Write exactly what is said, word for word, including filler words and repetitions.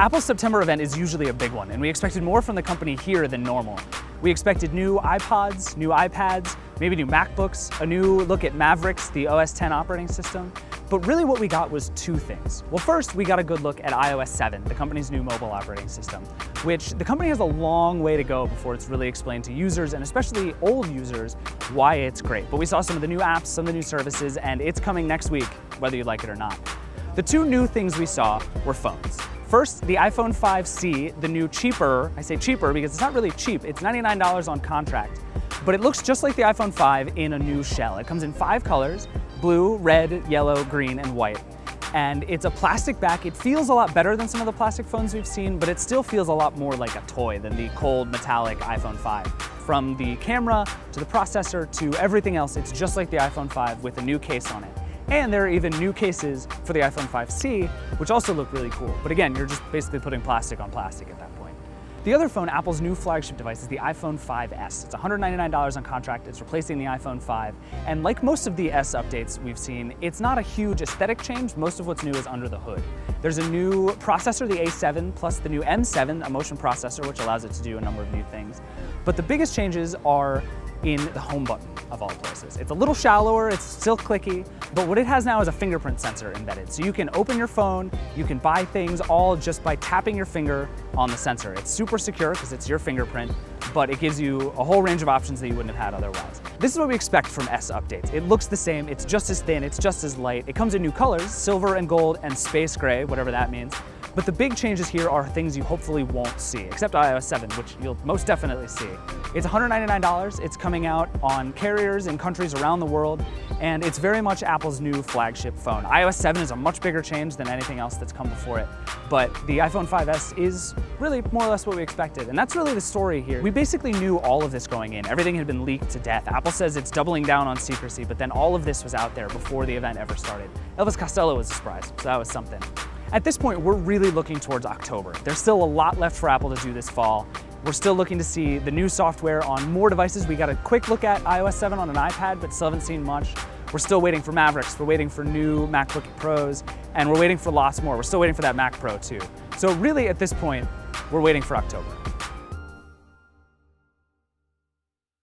Apple's September event is usually a big one, and we expected more from the company here than normal. We expected new iPods, new iPads, maybe new MacBooks, a new look at Mavericks, the O S ten operating system. But really what we got was two things. Well, first, we got a good look at i O S seven, the company's new mobile operating system, which the company has a long way to go before it's really explained to users, and especially old users, why it's great. But we saw some of the new apps, some of the new services, and it's coming next week, whether you like it or not. The two new things we saw were phones. First, the iPhone five C, the new cheaper, I say cheaper because it's not really cheap, it's ninety-nine dollars on contract, but it looks just like the iPhone five in a new shell. It comes in five colors, blue, red, yellow, green, and white. And it's a plastic back. It feels a lot better than some of the plastic phones we've seen, but it still feels a lot more like a toy than the cold, metallic iPhone five. From the camera, to the processor, to everything else, it's just like the iPhone five with a new case on it. And there are even new cases for the iPhone five C, which also look really cool. But again, you're just basically putting plastic on plastic at that point. The other phone, Apple's new flagship device, is the iPhone five S. It's one hundred ninety-nine dollars on contract. It's replacing the iPhone five. And like most of the S updates we've seen, it's not a huge aesthetic change. Most of what's new is under the hood. There's a new processor, the A seven, plus the new M seven, a motion processor, which allows it to do a number of new things. But the biggest changes are in the home button, of all places. It's a little shallower, it's still clicky, but what it has now is a fingerprint sensor embedded. So you can open your phone, you can buy things all just by tapping your finger on the sensor. It's super secure because it's your fingerprint, but it gives you a whole range of options that you wouldn't have had otherwise. This is what we expect from S updates. It looks the same, it's just as thin, it's just as light. It comes in new colors, silver and gold and space gray, whatever that means. But the big changes here are things you hopefully won't see, except i O S seven, which you'll most definitely see. It's one hundred ninety-nine dollars, it's coming out on carriers in countries around the world, and it's very much Apple's new flagship phone. i O S seven is a much bigger change than anything else that's come before it, but the iPhone five S is really more or less what we expected, and that's really the story here. We basically knew all of this going in. Everything had been leaked to death. Apple says it's doubling down on secrecy, but then all of this was out there before the event ever started. Elvis Costello was a surprise, so that was something. At this point, we're really looking towards October. There's still a lot left for Apple to do this fall. We're still looking to see the new software on more devices. We got a quick look at i O S seven on an iPad, but still haven't seen much. We're still waiting for Mavericks. We're waiting for new MacBook Pros, and we're waiting for lots more. We're still waiting for that Mac Pro too. So really at this point, we're waiting for October.